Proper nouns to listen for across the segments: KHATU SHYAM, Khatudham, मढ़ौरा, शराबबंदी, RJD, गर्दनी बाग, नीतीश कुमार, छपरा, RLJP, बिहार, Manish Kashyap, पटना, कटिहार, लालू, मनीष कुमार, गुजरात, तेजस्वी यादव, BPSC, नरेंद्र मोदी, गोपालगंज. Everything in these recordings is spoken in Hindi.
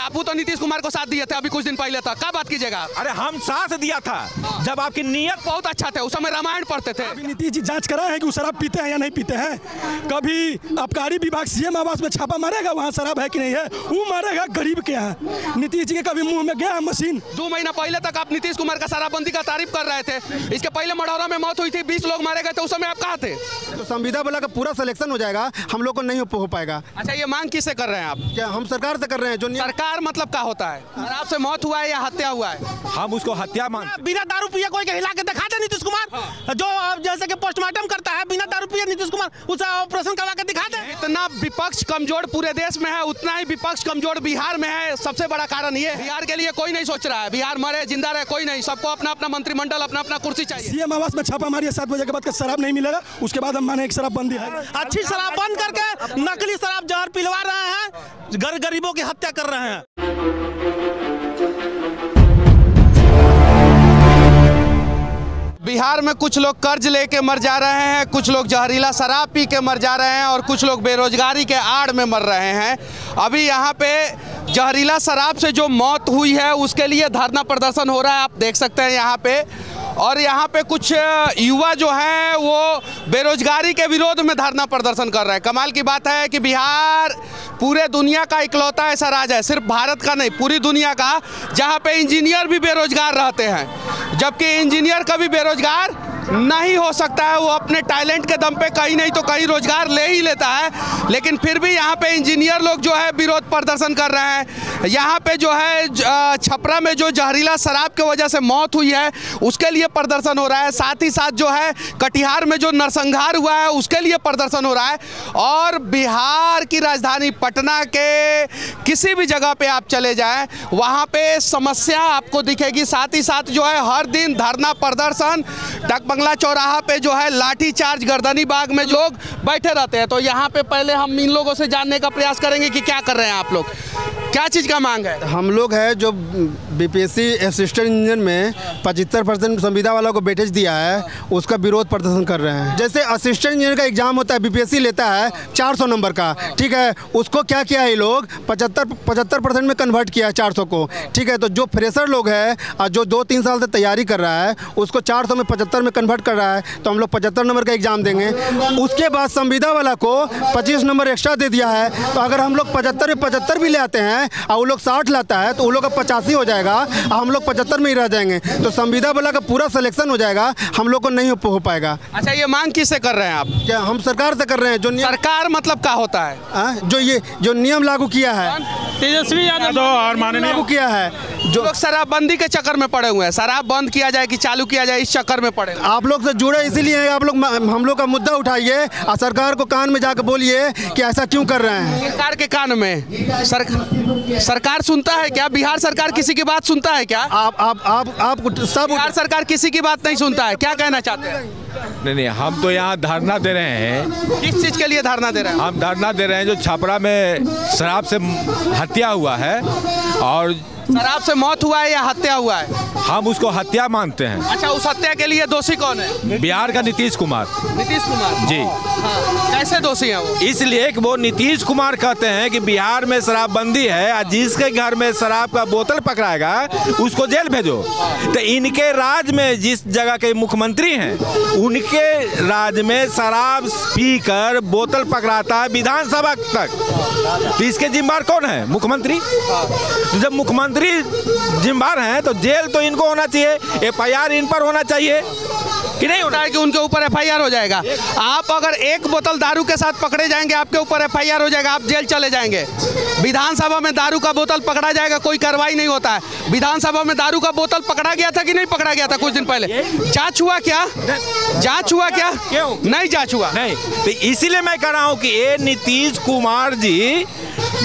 आप तो नीतीश कुमार को साथ दिए थे अभी कुछ दिन पहले था, क्या बात कीजिएगा? अरे हम साथ दिया था जब आपकी नीयत बहुत अच्छा था, उस समय रामायण पढ़ते थे। अभी नीतीश जी जांच करा है कि वो शराब पीते हैं या नहीं पीते हैं? कभी आबकारी विभाग सीएम आवास में छापा मारेगा वहाँ शराब है कि नहीं है, वो मारेगा गरीब के यहाँ। नीतीश जी के कभी मुँह में गया मशीन? 2 महीना पहले तक आप नीतीश कुमार का शराबबंदी का तारीफ कर रहे थे, इसके पहले मढ़ौरा में मौत हुई थी, 20 लोग मारे गए थे, उस समय आप कहाँ थे? तो संविदा वाला का पूरा सिलेक्शन हो जाएगा, हम लोग को नहीं हो पाएगा। अच्छा, ये मांग किससे कर रहे हैं आप? क्या हम सरकार से कर रहे हैं? जो सरकार मतलब क्या होता है? शराब से मौत हुआ है या हत्या हुआ है? हम उसको हत्या मानते हैं। बिना दारू पिए कोई के हिला के दिखा दे नीतीश कुमार। हाँ। जो जैसे कि पोस्टमार्टम करता है बिना दारू पिए नीतीश कुमार, उसे ऑपरेशन करवा के दिखा दे। इतना विपक्ष कमजोर पूरे देश में है, उतना ही विपक्ष कमजोर बिहार में है। सबसे बड़ा कारण ये, बिहार के लिए कोई नहीं सोच रहा है। बिहार मरे जिंदा रहे कोई नहीं, सबको अपना अपना मंत्रिमंडल, अपना अपना कुर्सी चाहिए। सीएम आवास में छापा मारिए, 7 बजे के बाद शराब नहीं मिलेगा, उसके बाद हम माने एक शराबबंदी है। अच्छी शराब बंद करके नकली शराब जहर पिलवा रहे हैं, गरीबों की हत्या कर रहे हैं। बिहार में कुछ लोग कर्ज लेके मर जा रहे हैं, कुछ लोग जहरीला शराब पी के मर जा रहे हैं और कुछ लोग बेरोजगारी के आड़ में मर रहे हैं। अभी यहाँ पे जहरीला शराब से जो मौत हुई है उसके लिए धरना प्रदर्शन हो रहा है, आप देख सकते हैं यहाँ पे। और यहाँ पे कुछ युवा जो हैं वो बेरोजगारी के विरोध में धरना प्रदर्शन कर रहे हैं। कमाल की बात है कि बिहार पूरे दुनिया का इकलौता ऐसा राज्य है, सिर्फ भारत का नहीं पूरी दुनिया का, जहाँ पे इंजीनियर भी बेरोजगार रहते हैं, जबकि इंजीनियर कभी बेरोजगार नहीं हो सकता है। वो अपने टैलेंट के दम पे कहीं नहीं तो कहीं रोजगार ले ही लेता है, लेकिन फिर भी यहाँ पे इंजीनियर लोग जो है विरोध प्रदर्शन कर रहे हैं। यहाँ पे जो है छपरा में जो जहरीला शराब की वजह से मौत हुई है उसके लिए प्रदर्शन हो रहा है, साथ ही साथ जो है कटिहार में जो नरसंहार हुआ है उसके लिए प्रदर्शन हो रहा है। और बिहार की राजधानी पटना के किसी भी जगह पर आप चले जाएँ वहाँ पर समस्या आपको दिखेगी। साथ ही साथ जो है हर दिन धरना प्रदर्शन, बंगला चौराहा पे जो है लाठी चार्ज, गर्दनी बाग में लोग बैठे रहते हैं। तो यहाँ पे पहले हम इन लोगों से जानने का प्रयास करेंगे कि क्या कर रहे हैं आप लोग, क्या चीज़ का मांग है? हम लोग है जो BPSC असिस्टेंट इंजीनियर में 75% संविदा वाला को बेटेज दिया है, उसका विरोध प्रदर्शन कर रहे हैं। जैसे असिस्टेंट इंजीनियर का एग्जाम होता है, BPSC लेता है 400 नंबर का, ठीक है, उसको क्या किया है ये लोग 75% में कन्वर्ट किया है 400 को, ठीक है। तो जो फ्रेशर लोग है और जो 2-3 साल से तैयारी कर रहा है उसको 400 में 75 में कन्वर्ट कर रहा है, तो हम लोग 75 नंबर का एग्जाम देंगे। उसके बाद संविदा वाला को 25 नंबर एक्स्ट्रा दे दिया है, तो अगर हम लोग 75 में 75 भी ले आते हैं और वो लोग 60 लाता है तो वो लोग का 85 हो जाएगा, हम लोग 75 में ही रह जाएंगे। तो संविदा वाला का पूरा सिलेक्शन हो जाएगा, हम लोग को नहीं हो पाएगा। अच्छा, ये मांग किससे कर रहे हैं आप? क्या हम सरकार से कर रहे हैं? जो सरकार मतलब क्या होता है? जो नियम लागू किया है तेजस्वी यादव और माननीय लागू किया है, जो लोग शराबबंदी के चक्कर में पड़े हुए हैं, शराब बंद किया जाए कि चालू किया जाए इस चक्कर में पड़े। आप लोग से जुड़े इसीलिए आप लोग, हम लोग का मुद्दा उठाइए और सरकार को कान में जाकर बोलिए कि ऐसा क्यों कर रहे हैं। सरकार के कान में सरकार सुनता है क्या? बिहार सरकार किसी की बात सुनता है क्या? आप सब बिहार सरकार किसी की बात नहीं सुनता है, क्या कहना चाहते हैं? नहीं, हम तो यहाँ धरना दे रहे हैं। किस चीज़ के लिए धरना दे रहे हैं? हम धरना दे रहे हैं जो छपरा में शराब से हत्या हुआ है, और शराब से मौत हुआ है या हत्या हुआ है? हम उसको हत्या मानते हैं। अच्छा, उस हत्या के लिए दोषी कौन है? बिहार का नीतीश कुमार। नीतीश कुमार जी, हाँ, कैसे दोषी है वो? इसलिए कि वो नीतीश कुमार कहते हैं कि बिहार में शराबबंदी है और जिसके घर में शराब का बोतल पकड़ाएगा उसको जेल भेजो। तो इनके राज्य में जिस जगह के मुख्यमंत्री हैं उनके राज्य में शराब पीकर बोतल पकड़ाता है विधानसभा तक, तो इसके जिम्मेदार कौन है? मुख्यमंत्री। तो जब मुख्यमंत्री जिम्मेदार हैं तो जेल तो इनको होना चाहिए, FIR इन पर होना चाहिए कि नहीं होना है कि उनके ऊपर FIR हो जाएगा। आप अगर एक बोतल दारू के साथ पकड़े जाएंगे आपके ऊपर FIR हो जाएगा, आप जेल चले जाएंगे। विधानसभा में दारू का बोतल पकड़ा जाएगा, कोई कार्रवाई नहीं होता है। विधानसभा में दारू का बोतल पकड़ा गया था कि नहीं पकड़ा गया था कुछ दिन पहले? जांच हुआ क्या? जांच हुआ क्या? क्यों नहीं जांच हुआ? नहीं, तो इसीलिए मैं कह रहा हूँ कि ये नीतीश कुमार जी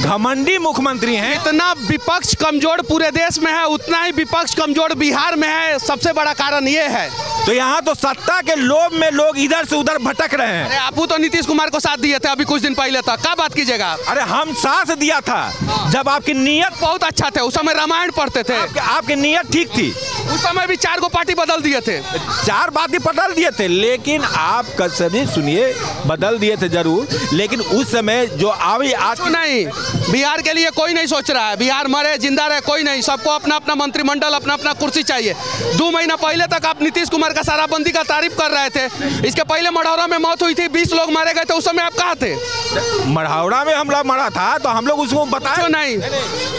घमंडी मुख्यमंत्री हैं। इतना विपक्ष कमजोर पूरे देश में है, उतना ही विपक्ष कमजोर बिहार में है। सबसे बड़ा कारण ये है तो यहाँ तो सत्ता के लोभ में लोग इधर से उधर भटक रहे हैं। अरे आपू तो नीतीश कुमार को साथ दिए थे अभी कुछ दिन पहले तक, क्या बात कीजिएगा आप? अरे हम साथ दिया था जब आपकी नीयत बहुत अच्छा थे, उस समय रामायण पढ़ते थे, आपकी नीयत ठीक थी। उस समय भी 4 गो पार्टी बदल दिए थे, 4 पार्टी बदल दिए थे, लेकिन आप कसम सुनिए बदल दिए थे जरूर, लेकिन उस समय जो अभी आज नहीं बिहार के लिए कोई नहीं सोच रहा है, बिहार मरे जिंदा रहे कोई नहीं, सबको अपना अपना मंत्रिमंडल अपना अपना कुर्सी चाहिए। 2 महीना पहले तक आप नीतीश कुमार का शराबबंदी का तारीफ कर रहे थे, इसके पहले मढ़ौरा में मौत हुई थी, 20 लोग मारे गए थे, उस समय आप कहाँ थे? मढ़ौरा में हमला मरा था तो हम लोग उसको बताए नहीं।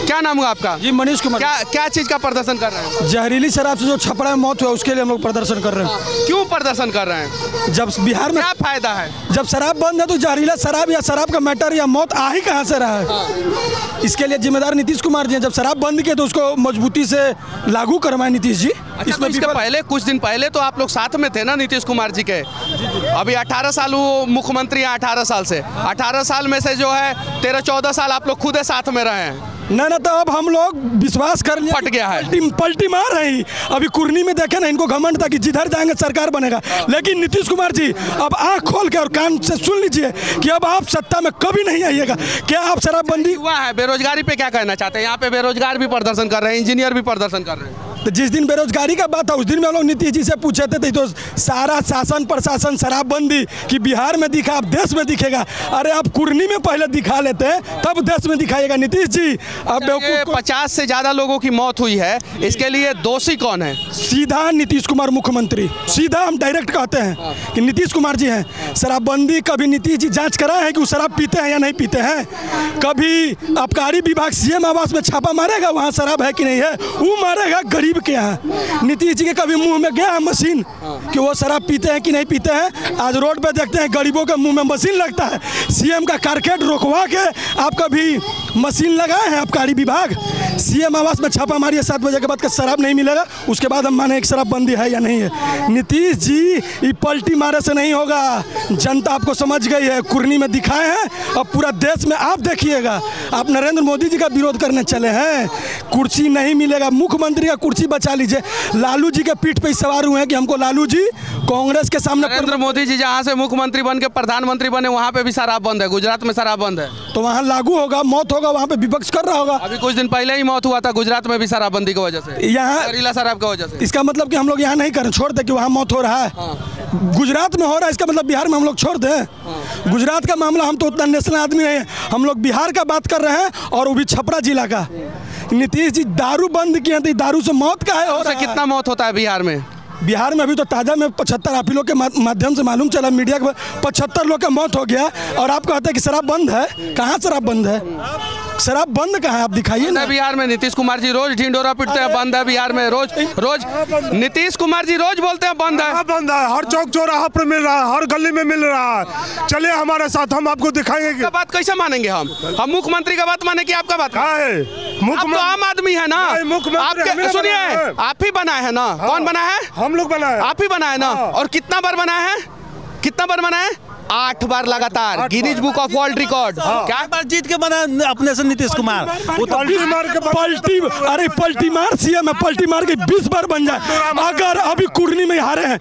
क्या नाम हुआ आपका? जी मनीष कुमार। क्या चीज का प्रदर्शन कर रहे हैं? जहरीली शराब से जो छपरा में मौत हुआ उसके लिए हम लोग प्रदर्शन कर रहे हैं। क्यों प्रदर्शन कर रहे हैं? जब बिहार में क्या फायदा है, जब शराब बंद है तो जहरीला शराब या शराब का मैटर या मौत आ ही कहाँ से रहा है? इसके लिए जिम्मेदार नीतीश कुमार जी हैं। जब शराब बंद किया तो उसको मजबूती से लागू करवाए नीतीश जी। अच्छा, इसमें तो पहले कुछ दिन पहले तो आप लोग साथ में थे ना नीतीश कुमार जी के? अभी 18 साल वो मुख्यमंत्री हैं, 18 साल से, 18 साल में से जो है 13-14 साल आप लोग खुद साथ में रहे हैं। ना तो अब हम लोग विश्वास कर लिया, फट गया है, पलटी मार रही। अभी कुर्नी में देखे ना, इनको घमंड था कि जिधर जाएंगे सरकार बनेगा, लेकिन नीतीश कुमार जी अब आंख खोल के और कान से सुन लीजिए कि अब आप सत्ता में कभी नहीं आइएगा। क्या आप शराबबंदी हुआ है? बेरोजगारी पे क्या कहना चाहते हैं? यहाँ पे बेरोजगार भी प्रदर्शन कर रहे हैं, इंजीनियर भी प्रदर्शन कर रहे हैं। तो जिस दिन बेरोजगारी का बात था उस दिन में हम लोग नीतीश जी से पूछे थे तो सारा शासन प्रशासन शराबबंदी कि बिहार में दिखा अब देश में दिखेगा। अरे आप कुर्नी में पहले दिखा लेते हैं तब देश में दिखाएगा नीतीश जी। अब 50 से ज़्यादा लोगों की मौत हुई है, इसके लिए दोषी कौन है? सीधा नीतीश कुमार मुख्यमंत्री, सीधा हम डायरेक्ट कहते हैं कि नीतीश कुमार जी हैं। शराबबंदी कभी नीतीश जी जाँच कराए हैं कि वो शराब पीते हैं या नहीं पीते हैं? कभी आबकारी विभाग CM आवास में छापा मारेगा वहाँ शराब है कि नहीं है? वो मारेगा क्या है? नीतीश जी के कभी मुंह में गया मशीन कि वो शराब पीते हैं कि नहीं पीते हैं? आज रोड पे देखते हैं गरीबों के मुंह में मशीन लगता है। CM का कारकेट रोकवा के आप कभी मशीन लगाए हैं आबकारी विभाग? CM आवास में छापा मारिए 7 बजे के बाद का शराब नहीं मिलेगा, उसके बाद हम माने एक शराबबंदी है या नहीं है। नीतीश जी पलटी मारे से नहीं होगा, जनता आपको समझ गई है, कुर्नी में दिखाए हैं और पूरा देश में आप देखिएगा। आप नरेंद्र मोदी जी का विरोध करने चले हैं, कुर्सी नहीं मिलेगा, मुख्यमंत्री का कुर्सी बचा लीजिए। लालू जी के पीठ पे सवार हुए हैं कि हमको लालू जी कांग्रेस के सामने। नरेंद्र मोदी जी जहाँ से मुख्यमंत्री बन के प्रधानमंत्री बने वहाँ पे भी शराब बंद है, गुजरात में शराब बंद है, तो वहाँ लागू होगा, मौत होगा, वहाँ पे विपक्ष कर रहा होगा। अभी कुछ दिन पहले ही मौत हुआ था गुजरात में भी शराबबंदी की वजह से, यहाँ शराब की वजह से। इसका मतलब कि हम लोग यहाँ नहीं कर छोड़ दे कि वहाँ मौत हो रहा है, गुजरात में हो रहा है, इसका मतलब बिहार में हम लोग छोड़ दें? गुजरात का मामला हम तो उतना नेशनल आदमी नहीं है, हम लोग बिहार का बात कर रहे हैं और वो भी छपरा जिला का। नीतीश जी दारू बंद किए हैं तो दारू से मौत का है, और कितना मौत होता है बिहार में? बिहार में अभी तो ताज़ा में 75 आप लोग के माध्यम से मालूम चला, मीडिया के 75 लोग का मौत हो गया और आप कहते हैं कि शराब बंद है। कहाँ शराब बंद है? शराब बंद कहाँ है? आप दिखाइए ना। बिहार में नीतीश कुमार जी रोज ढिंडोरा पीटते हैं, बंद है बिहार में, रोज नीतीश कुमार जी रोज बोलते हैं बंद है, बंद है। हर चौक चौराहा पर मिल रहा है, हर गली में मिल रहा है। चलिए हमारे साथ, हम आपको दिखाएंगे। बात कैसे मानेंगे हम मुख्यमंत्री का बात माने की आपका बात है? आप तो आम आदमी है ना, आपके सुनिए आप ही बनाए हैं ना? हाँ, कौन बनाया है? हम लोग बनाए, आप ही बनाए ना। हाँ, और कितना बार बनाया है? 8 बार लगातार, Guinness book of world record. क्या बार जीत के बना अपने से नीतीश कुमार? अरे पलटी मार CM है, पलटी मार के 20 बार बन जाए। अगर अभी कुर्नी में हारे हैं,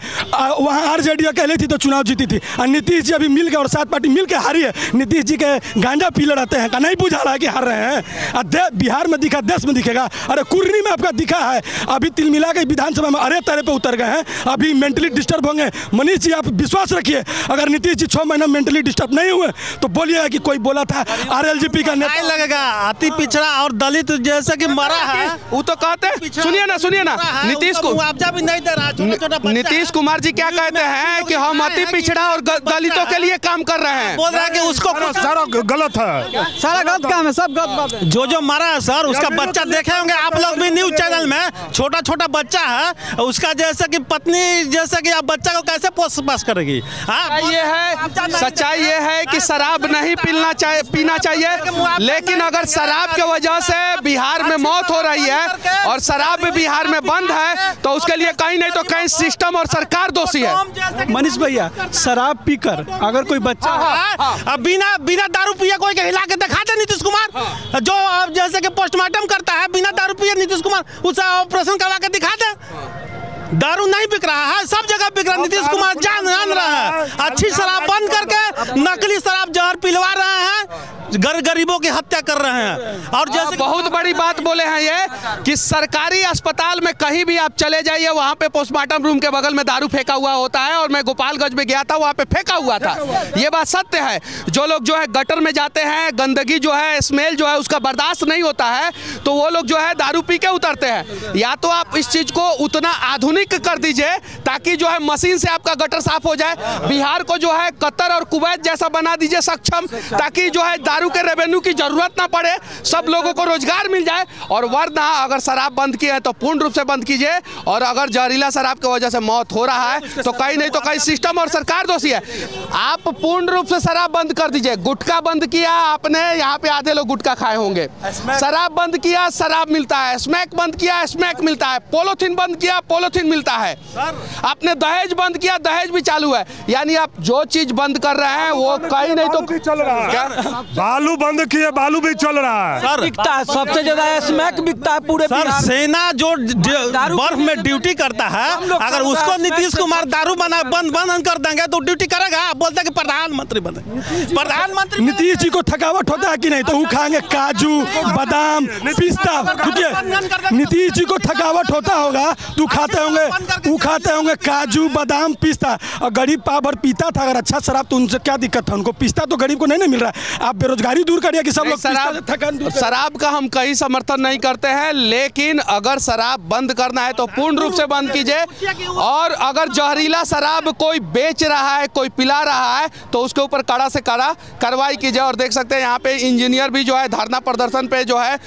वहाँ RJD अकेले थी तो चुनाव जीती थी, और नीतीश जी अभी मिल गए और 7 पार्टी मिल के हारी है। नीतीश जी के गांजा पीले रहते हैं का नहीं बुझा रहा है कि हार रहे हैं? बिहार में दिखा, देश में दिखेगा। अरे कुर्नी में आपका दिखा है, अभी तिलमिला के विधानसभा में अरे तरह पे उतर गए हैं, अभी मेंटली डिस्टर्ब होंगे। मनीष जी आप विश्वास रखिए, अगर नीतीश जी 6 महीना मेंटली डिस्टर्ब नहीं हुए तो बोलिएगा कि कोई बोला था RLJP का नेता लगेगा। अति पिछड़ा और दलित जैसे कि मरा है, वो तो कहते हैं। सुनिए ना नीतीश को मुआवजा भी नहीं दे रहा। नीतीश कुमार जी क्या कहते हैं कि हम अति पिछड़ा और दलितों के लिए काम कर रहे हैं, बोल रहा है कि उसको सारा गलत है, सारा गलत काम है, सब गलत है। जो जो मरा है सर उसका बच्चा देखे होंगे आप लोग भी न्यूज चैनल में, छोटा छोटा बच्चा है उसका, जैसे की पत्नी जैसे की आप बच्चा को कैसे पोस पास करेगी? हाँ, ये है सच्चाई, ये है कि शराब नहीं पीना चाहिए, लेकिन अगर शराब के वजह से बिहार में मौत हो रही है और शराब बिहार में बंद है तो उसके लिए कहीं नहीं तो कहीं सिस्टम और सरकार दोषी है। मनीष भैया शराब पीकर अगर कोई बच्चा बिना दारू पिए कोई के हिला के दिखा दे नीतीश कुमार, जो जैसे कि पोस्टमार्टम करता है बिना दारू पिए नीतीश कुमार, उसे ऑपरेशन करवा के दिखा दे दारू नहीं बिक रहा है, सब जगह बिक रहा है। नीतीश कुमार जान रहा है, अच्छी शराब बंद करके नकली शराब जहर पिलवा रहे हैं, गरीबों की हत्या कर रहे हैं। और जैसे बहुत बड़ी बात बोले हैं ये कि सरकारी अस्पताल में कहीं भी आप चले जाइए, वहाँ पे पोस्टमार्टम रूम के बगल में दारू फेंका हुआ होता है। और मैं गोपालगंज में गया था, वहाँ पे फेंका हुआ था। ये बात सत्य है। जो लोग जो है गटर में जाते हैं, गंदगी जो है, स्मेल जो है उसका बर्दाश्त नहीं होता है, तो वो लोग जो है दारू पी के उतरते हैं। या तो आप इस चीज को उतना आधुनिक कर दीजिए ताकि जो है मशीन से आपका गटर साफ हो जाए। बिहार को जो है कतर और कुवैत जैसा बना दीजिए सक्षम, ताकि जो है दारू के रेवेन्यू की जरूरत ना पड़े, सब लोगों को रोजगार मिल जाए। और वरना अगर शराब बंद की है तो पूर्ण रूप से बंद कीजिए। और अगर जहरीला शराब की वजह से मौत हो रहा है तो कहीं नहीं तो कहीं सिस्टम और सरकार दोषी है। आप पूर्ण रूप से शराब बंद कर दीजिए। गुटखा बंद किया आपने, यहाँ पे आधे लोग गुटखा खाए होंगे। शराब बंद किया, शराब मिलता है। स्मैक बंद किया, स्मैक मिलता है। पोलोथीन बंद किया, पोलोथीन मिलता है। आपने दहेज बंद किया, दहेज भी चालू है। यानी आप जो चीज बंद कर रहे हैं वो कहीं नहीं तो चल रहा है। बालू बंद किया, बालू भी चल रहा है, बिकता है सबसे ज्यादा, स्मैक बिकता है पूरे। सेना जो बर्फ में ड्यूटी करता है, अगर उसको नीतीश कुमार दारू बना बंद कर देंगे तो ड्यूटी करेगा? बोलता कि प्रधानमंत्री बने, प्रधानमंत्री नीतीश जी को थकावट होता है कि नहीं तो वो खाएंगे काजू बादाम पिस्ता। नीतीश जी को थकावट होता होगा तो खाते होंगे काजू बादाम पिस्ता। और गरीब पावर पीता था अगर अच्छा शराब तो उनसे क्या दिक्कत था? उनको पिस्ता तो गरीब को नहीं मिल रहा है। आप बेरोजगारी दूर करिए कि सब लोग। शराब का हम कहीं समर्थन नहीं करते हैं, लेकिन अगर शराब बंद करना है तो पूर्ण रूप से बंद कीजिए। और अगर जहरीला शराब कोई बेच रहा है, कोई पिला रहा है, तो उसके ऊपर कड़ा से कड़ा कार्रवाई कीजिए। और देख सकते हैं यहाँ पे इंजीनियर भी जो है धरना प्रदर्शन पे जो है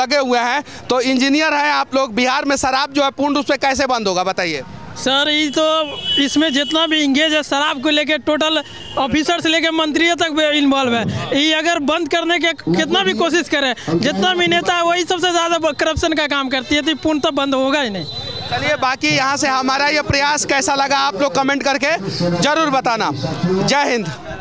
लगे हुए हैं। तो इंजीनियर हैं आप लोग, बिहार में शराब जो है पूर्ण रूप से कैसे बंद होगा बताइए? सर ये तो इसमें जितना भी इंगेज है शराब को लेके, टोटल ऑफिसर से लेके मंत्री तक इन्वॉल्व है। ये अगर बंद करने के कितना भी कोशिश करें, जितना भी नेता है वही सबसे ज़्यादा करप्शन का काम करती है, तो पूर्णतः बंद होगा ही नहीं। चलिए, बाकी यहाँ से हमारा ये प्रयास कैसा लगा आप लोग कमेंट करके जरूर बताना। जय हिंद।